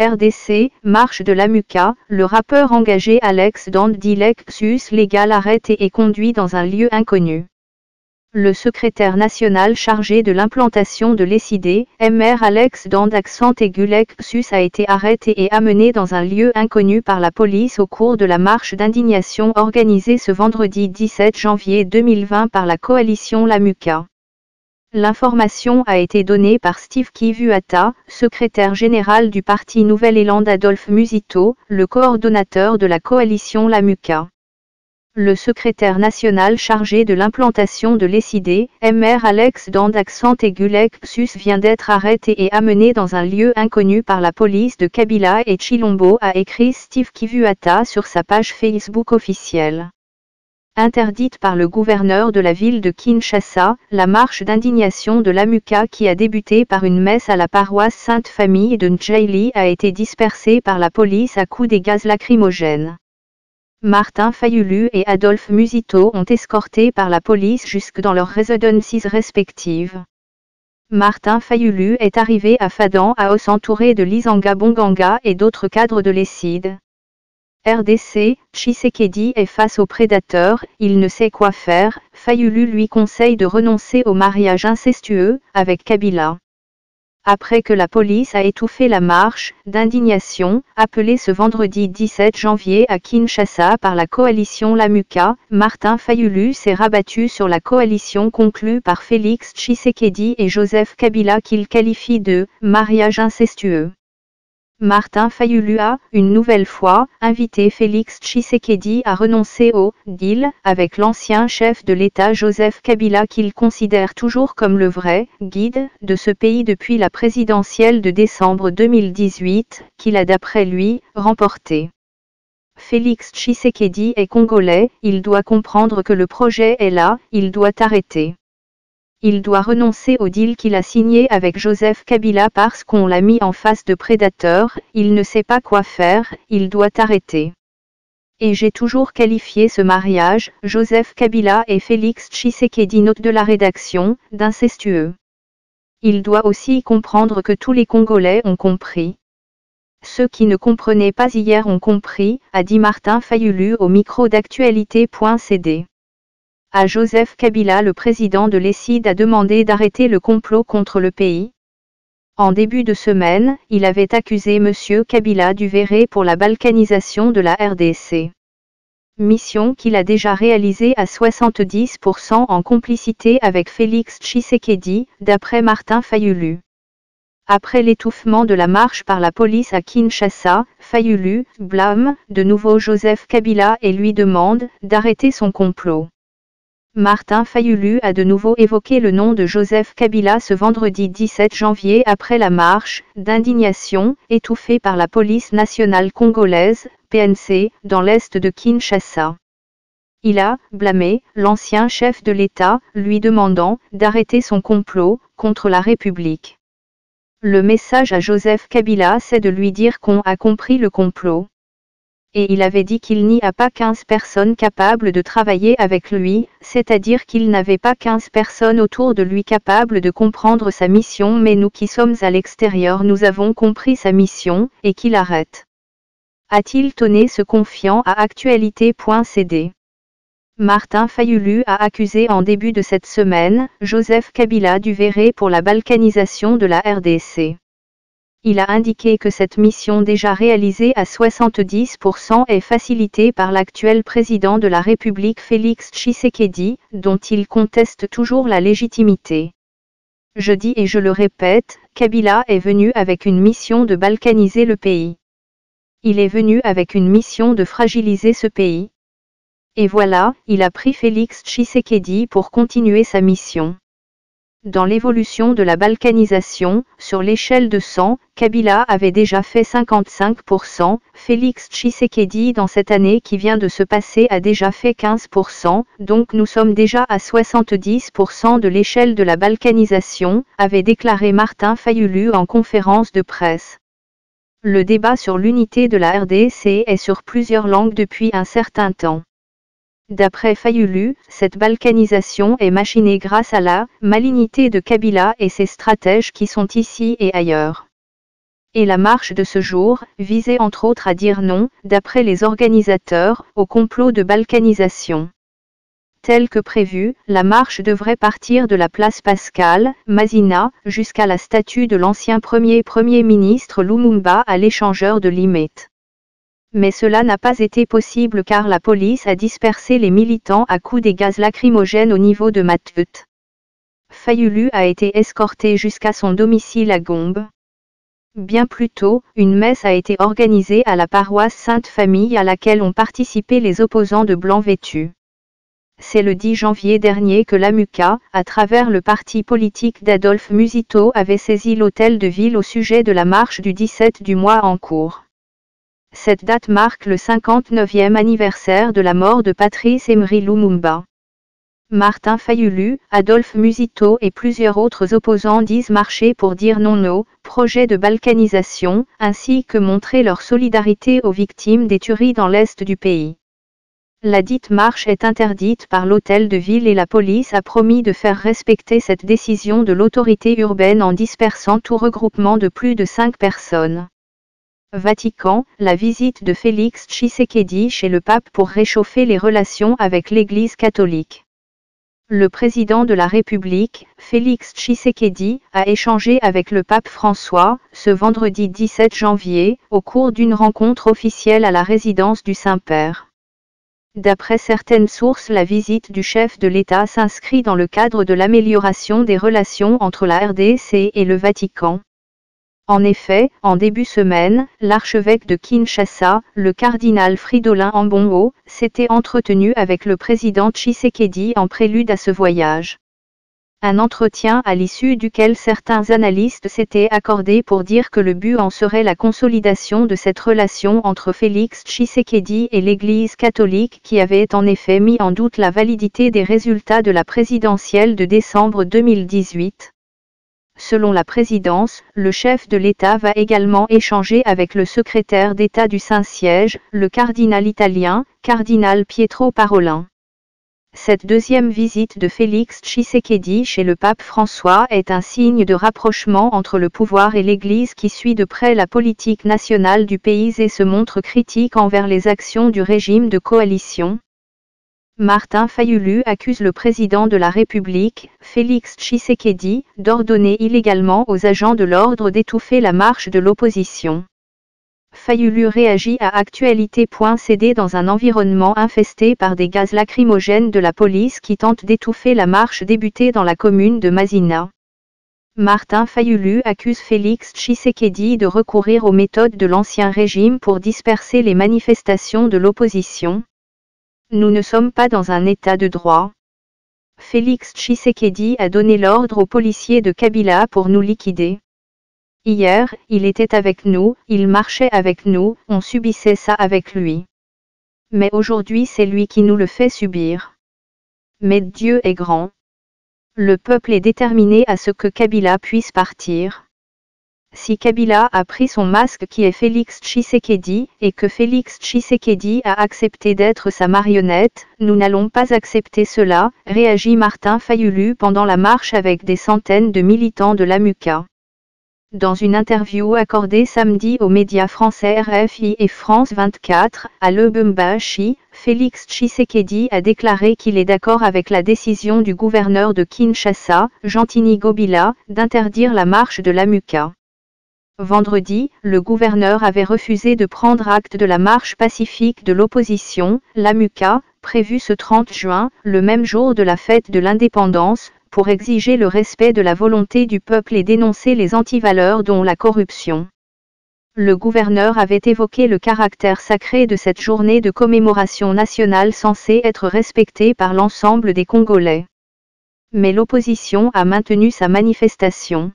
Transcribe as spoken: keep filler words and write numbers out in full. R D C, marche de Lamuka, le rappeur engagé Alex Dandaxante Gulek Psus arrêté et conduit dans un lieu inconnu. Le secrétaire national chargé de l'implantation de l'E S I D, M R Alex Dandaxante Gulek Psus a été arrêté et amené dans un lieu inconnu par la police au cours de la marche d'indignation organisée ce vendredi dix-sept janvier deux mille vingt par la coalition Lamuka. L'information a été donnée par Steve Kivuata, secrétaire général du parti Nouvel Élan d'Adolphe Musito, le coordonnateur de la coalition Lamuka. Le secrétaire national chargé de l'implantation de l'E S I D, M R Alex Dandaxante Gulek Psus vient d'être arrêté et amené dans un lieu inconnu par la police de Kabila et Tshilombo, a écrit Steve Kivuata sur sa page Facebook officielle. Interdite par le gouverneur de la ville de Kinshasa, la marche d'indignation de Lamuka qui a débuté par une messe à la paroisse Sainte Famille de N'Jaili a été dispersée par la police à coups des gaz lacrymogènes. Martin Fayulu et Adolphe Musito ont escorté par la police jusque dans leurs résidences respectives. Martin Fayulu est arrivé à Fadan à Os entouré de Lisanga Bonganga et d'autres cadres de l'E S I D. R D C, Tshisekedi est face aux prédateurs, il ne sait quoi faire, Fayulu lui conseille de renoncer au mariage incestueux, avec Kabila. Après que la police a étouffé la marche d'indignation, appelée ce vendredi dix-sept janvier à Kinshasa par la coalition Lamuka, Martin Fayulu s'est rabattu sur la coalition conclue par Félix Tshisekedi et Joseph Kabila qu'il qualifie de « mariage incestueux ». Martin Fayulu a, une nouvelle fois, invité Félix Tshisekedi à renoncer au « deal » avec l'ancien chef de l'État Joseph Kabila qu'il considère toujours comme le vrai « guide » de ce pays depuis la présidentielle de décembre deux mille dix-huit, qu'il a d'après lui, remportée. Félix Tshisekedi est congolais, il doit comprendre que le projet est là, il doit arrêter. Il doit renoncer au deal qu'il a signé avec Joseph Kabila parce qu'on l'a mis en face de prédateurs, il ne sait pas quoi faire, il doit arrêter. Et j'ai toujours qualifié ce mariage, Joseph Kabila et Félix Tshisekedi note de la rédaction, d'incestueux. Il doit aussi comprendre que tous les Congolais ont compris. Ceux qui ne comprenaient pas hier ont compris, a dit Martin Fayulu au micro d'actualité point c d. À Joseph Kabila, le président de l'E S I D a demandé d'arrêter le complot contre le pays. En début de semaine, il avait accusé M. Kabila du verré pour la balkanisation de la R D C. Mission qu'il a déjà réalisée à soixante-dix pour cent en complicité avec Félix Tshisekedi, d'après Martin Fayulu. Après l'étouffement de la marche par la police à Kinshasa, Fayulu blâme de nouveau Joseph Kabila et lui demande d'arrêter son complot. Martin Fayulu a de nouveau évoqué le nom de Joseph Kabila ce vendredi dix-sept janvier après la marche d'indignation étouffée par la police nationale congolaise, P N C, dans l'est de Kinshasa. Il a blâmé l'ancien chef de l'État, lui demandant d'arrêter son complot contre la République. Le message à Joseph Kabila, c'est de lui dire qu'on a compris le complot. Et il avait dit qu'il n'y a pas quinze personnes capables de travailler avec lui, c'est-à-dire qu'il n'avait pas quinze personnes autour de lui capables de comprendre sa mission, mais nous qui sommes à l'extérieur nous avons compris sa mission, et qu'il arrête. A-t-il tonné se confiant à actualité point c d. Martin Fayulu a accusé en début de cette semaine, Joseph Kabila du verré pour la balkanisation de la R D C. Il a indiqué que cette mission déjà réalisée à soixante-dix pour cent est facilitée par l'actuel président de la République Félix Tshisekedi, dont il conteste toujours la légitimité. Je dis et je le répète, Kabila est venu avec une mission de balkaniser le pays. Il est venu avec une mission de fragiliser ce pays. Et voilà, il a pris Félix Tshisekedi pour continuer sa mission. Dans l'évolution de la balkanisation, sur l'échelle de cent, Kabila avait déjà fait cinquante-cinq pour cent, Félix Tshisekedi dans cette année qui vient de se passer a déjà fait quinze pour cent, donc nous sommes déjà à soixante-dix pour cent de l'échelle de la balkanisation, avait déclaré Martin Fayulu en conférence de presse. Le débat sur l'unité de la R D C est sur plusieurs langues depuis un certain temps. D'après Fayulu, cette balkanisation est machinée grâce à la malignité de Kabila et ses stratèges qui sont ici et ailleurs. Et la marche de ce jour visait entre autres à dire non, d'après les organisateurs, au complot de balkanisation. Telle que prévue, la marche devrait partir de la place Pascal, Masina, jusqu'à la statue de l'ancien premier Premier ministre Lumumba à l'échangeur de Limete. Mais cela n'a pas été possible car la police a dispersé les militants à coups des gaz lacrymogènes au niveau de Matete. Fayulu a été escorté jusqu'à son domicile à Gombe. Bien plus tôt, une messe a été organisée à la paroisse Sainte Famille à laquelle ont participé les opposants de blanc vêtus. C'est le dix janvier dernier que Lamuka, à travers le parti politique d'Adolphe Musito, avait saisi l'hôtel de ville au sujet de la marche du dix-sept du mois en cours. Cette date marque le cinquante-neuvième anniversaire de la mort de Patrice Emery Lumumba. Martin Fayulu, Adolphe Musito et plusieurs autres opposants disent marcher pour dire non au projet de balkanisation, ainsi que montrer leur solidarité aux victimes des tueries dans l'est du pays. La dite marche est interdite par l'hôtel de ville et la police a promis de faire respecter cette décision de l'autorité urbaine en dispersant tout regroupement de plus de cinq personnes. Vatican, la visite de Félix Tshisekedi chez le pape pour réchauffer les relations avec l'Église catholique. Le président de la République, Félix Tshisekedi, a échangé avec le pape François, ce vendredi dix-sept janvier, au cours d'une rencontre officielle à la résidence du Saint-Père. D'après certaines sources, la visite du chef de l'État s'inscrit dans le cadre de l'amélioration des relations entre la R D C et le Vatican. En effet, en début semaine, l'archevêque de Kinshasa, le cardinal Fridolin Ambongo, s'était entretenu avec le président Tshisekedi en prélude à ce voyage. Un entretien à l'issue duquel certains analystes s'étaient accordés pour dire que le but en serait la consolidation de cette relation entre Félix Tshisekedi et l'Église catholique qui avait en effet mis en doute la validité des résultats de la présidentielle de décembre deux mille dix-huit. Selon la présidence, le chef de l'État va également échanger avec le secrétaire d'État du Saint-Siège, le cardinal italien, cardinal Pietro Parolin. Cette deuxième visite de Félix Tshisekedi chez le pape François est un signe de rapprochement entre le pouvoir et l'Église qui suit de près la politique nationale du pays et se montre critique envers les actions du régime de coalition. Martin Fayulu accuse le président de la République, Félix Tshisekedi, d'ordonner illégalement aux agents de l'ordre d'étouffer la marche de l'opposition. Fayulu réagit à actualité.cd dans un environnement infesté par des gaz lacrymogènes de la police qui tente d'étouffer la marche débutée dans la commune de Masina. Martin Fayulu accuse Félix Tshisekedi de recourir aux méthodes de l'ancien régime pour disperser les manifestations de l'opposition. Nous ne sommes pas dans un état de droit. Félix Tshisekedi a donné l'ordre aux policiers de Kabila pour nous liquider. Hier, il était avec nous, il marchait avec nous, on subissait ça avec lui. Mais aujourd'hui c'est lui qui nous le fait subir. Mais Dieu est grand. Le peuple est déterminé à ce que Kabila puisse partir. Si Kabila a pris son masque qui est Félix Tshisekedi, et que Félix Tshisekedi a accepté d'être sa marionnette, nous n'allons pas accepter cela, réagit Martin Fayulu pendant la marche avec des centaines de militants de Lamuka. Dans une interview accordée samedi aux médias français R F I et France vingt-quatre, à Lubumbashi, Félix Tshisekedi a déclaré qu'il est d'accord avec la décision du gouverneur de Kinshasa, Gentini Gobila, d'interdire la marche de Lamuka. Vendredi, le gouverneur avait refusé de prendre acte de la marche pacifique de l'opposition, Lamuka, prévue ce trente juin, le même jour de la fête de l'indépendance, pour exiger le respect de la volonté du peuple et dénoncer les antivaleurs dont la corruption. Le gouverneur avait évoqué le caractère sacré de cette journée de commémoration nationale censée être respectée par l'ensemble des Congolais. Mais l'opposition a maintenu sa manifestation.